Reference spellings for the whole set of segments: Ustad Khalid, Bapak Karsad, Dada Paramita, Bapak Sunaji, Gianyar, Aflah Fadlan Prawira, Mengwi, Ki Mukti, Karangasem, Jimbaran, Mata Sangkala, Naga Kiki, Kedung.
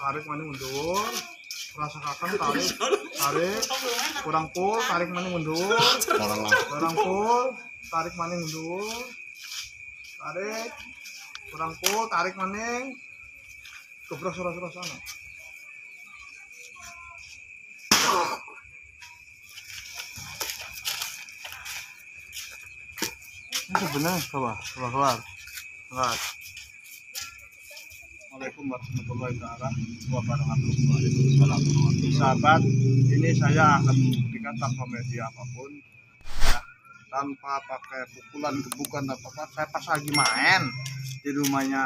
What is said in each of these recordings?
Tarik mana mundur, rasakan tarik, kurang pul, tarik mana mundur, kurang pul, tarik mana mundur, tarik, kurang pul, tarik mana, gebrak suara-suara sana. Itu benar, keluar. Assalamualaikum warahmatullahi wabarakatuh. Sahabat, ini saya akan membuktikan tanpa media apapun, ya, tanpa pakai pukulan, gebukan atau apa. Saya pas lagi main di rumahnya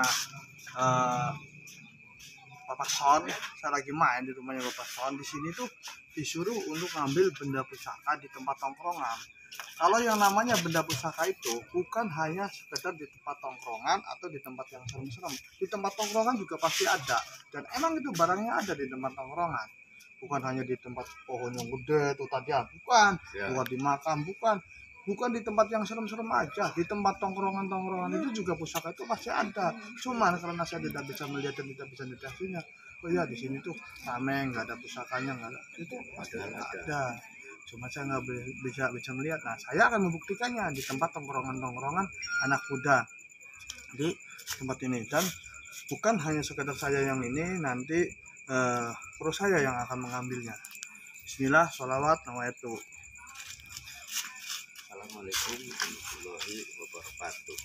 Bapak Son, saya lagi main di rumahnya Bapak Son. Di sini tuh disuruh untuk ngambil benda pusaka di tempat tongkrongan. Kalau yang namanya benda pusaka itu bukan hanya sekedar di tempat tongkrongan atau di tempat yang serem-serem. Di tempat tongkrongan juga pasti ada, dan emang itu barangnya ada di tempat tongkrongan. Bukan hanya di tempat pohon yang gede itu tadi, bukan dimakan, bukan di tempat yang serem-serem aja. Di tempat tongkrongan-tongkrongan itu juga pusaka itu pasti ada. Cuman karena saya tidak bisa melihat dan tidak bisa mendeteksinya. Oh iya, di sini tuh rame, nggak ada pusakanya, nggak ada. Itu pasti ada. Cuma saya nggak bisa melihat. Nah, saya akan membuktikannya di tempat tongkrongan-tongkrongan anak muda di tempat ini. Dan bukan hanya sekedar saya yang ini, nanti kru saya yang akan mengambilnya. Bismillah, sholawat, nawaitu. Assalamualaikum warahmatullahi wabarakatuh.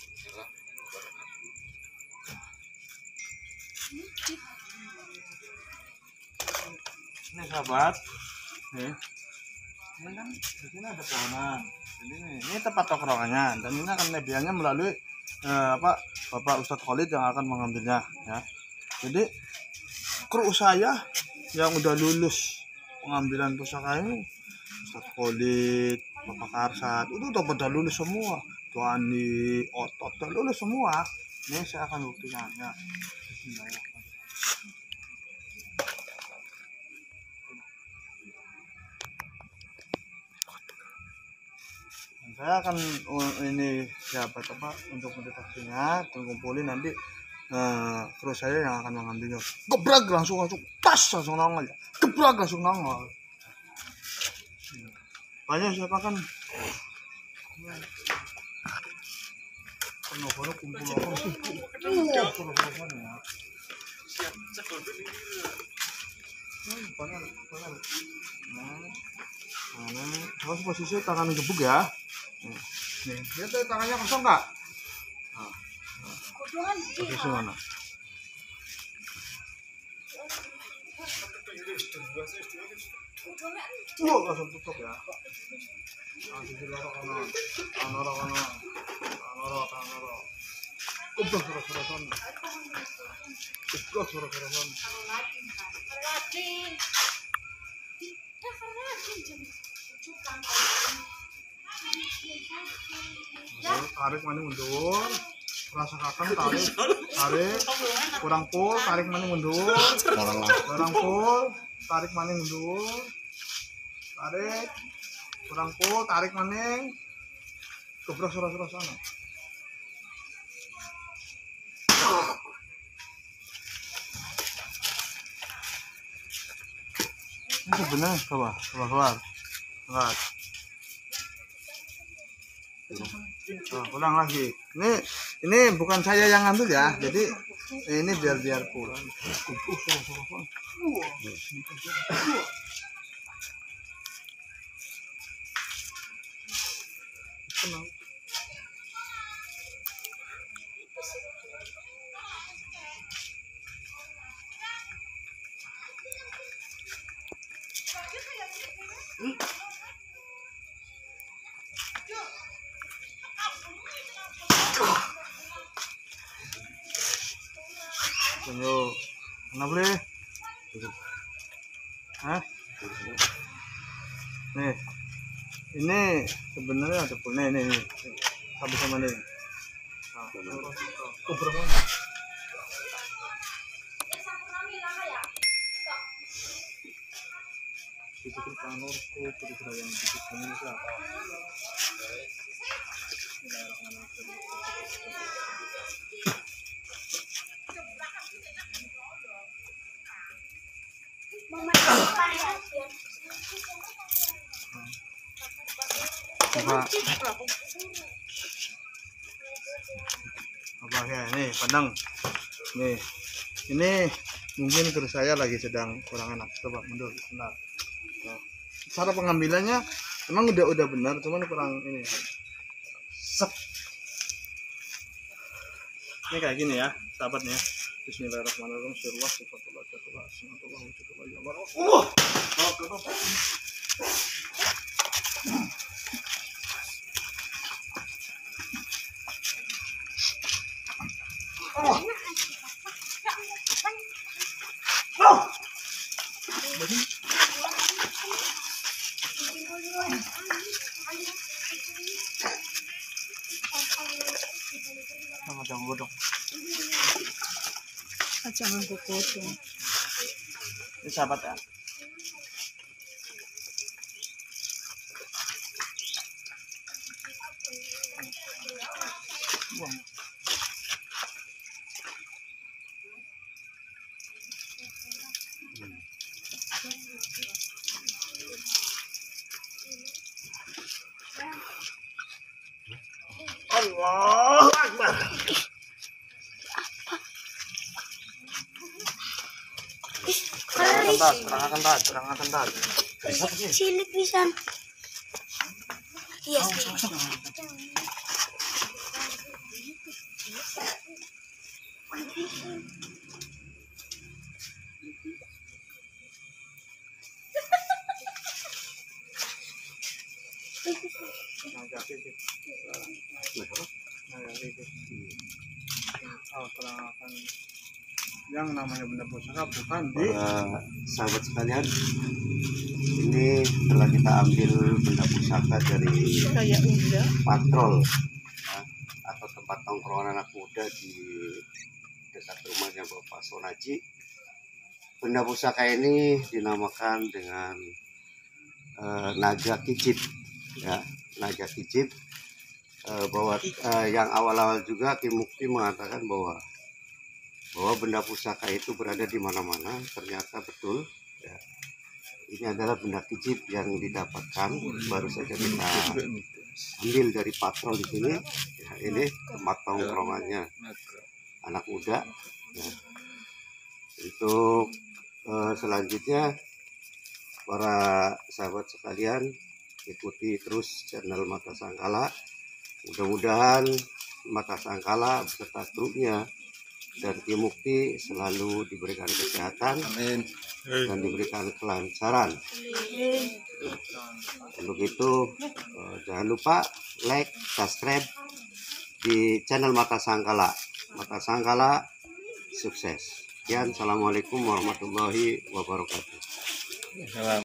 Ini sahabat, nih. Ini kan di sini ada pohonan. Ini tempat tongkrongannya, dan ini akan medianya melalui Bapak Ustad Khalid yang akan mengambilnya, ya. Jadi kru saya yang udah lulus pengambilan pusaka ini, Ustad Khalid, Bapak Karsad, itu udah lulus semua. Tuani, Otot, udah lulus semua. Ini saya akan buktikan, ya. Saya akan ini siapa ya, untuk mendeteksinya, terkumpulin nanti kru saya yang akan mengambilnya. Gebrak langsung tas langsung nongol, gebrak langsung nongol. Banyak siapa kan? Penuh kumpul orang sih. Banyak. Harus posisi tangan gebuk ya. Nih, lihat tuh tangannya kosong nggak? Nah. Posisi mana? Langsung tutup ya. Langsung dilorok kanan. Kanorok. Udah suruh-suruhan. Tarik mana mundur, rasakan tarik, kurang pul, tarik mana mundur, kurang pul, tarik mana mundur, tarik, kurang pul, tarik mana, gebrak suara-suara sana. Ini benar, keluar. Pulang lagi. Ini bukan saya yang ngambil ya. Jadi ini biar pulang. Mana boleh? Hah? Nih, ini sebenarnya ada pun. Nih. Habis sama nih. Berapa? Itu Apa ya ini pandang nih, ini mungkin terus saya lagi sedang kurang enak. Coba mundur. Benar. Nah, cara pengambilannya emang udah benar, cuman kurang ini. Sep. Ini kayak gini ya, sahabatnya. Bismillahirrahmanirrahim. Jangan kukutu ini sahabat ya, buang. Allah Akbar. Kurang kental. Cilik pisan. Iya. Yang namanya benda pusaka bukan di sahabat sekalian, ini telah kita ambil benda pusaka dari patrol atau tempat tongkrongan anak muda di dekat rumahnya Bapak Sunaji. Benda pusaka ini dinamakan dengan naga kicit ya, naga kicit, bahwa yang awal-awal juga Ki Mukti mengatakan bahwa benda pusaka itu berada di mana-mana, ternyata betul ya. Ini adalah benda kicit yang didapatkan baru saja kita ambil dari patrol di sini ya, ini tempat tongkrongannya anak muda ya. Untuk selanjutnya para sahabat sekalian, ikuti terus channel Mata Sangkala. Mudah-mudahan Mata Sangkala beserta grupnya dan Ki Mukti selalu diberikan kesehatan. Amin. Dan diberikan kelancaran. Untuk itu jangan lupa like, subscribe di channel Mata Sangkala. Mata Sangkala sukses. Sekian, assalamualaikum warahmatullahi wabarakatuh.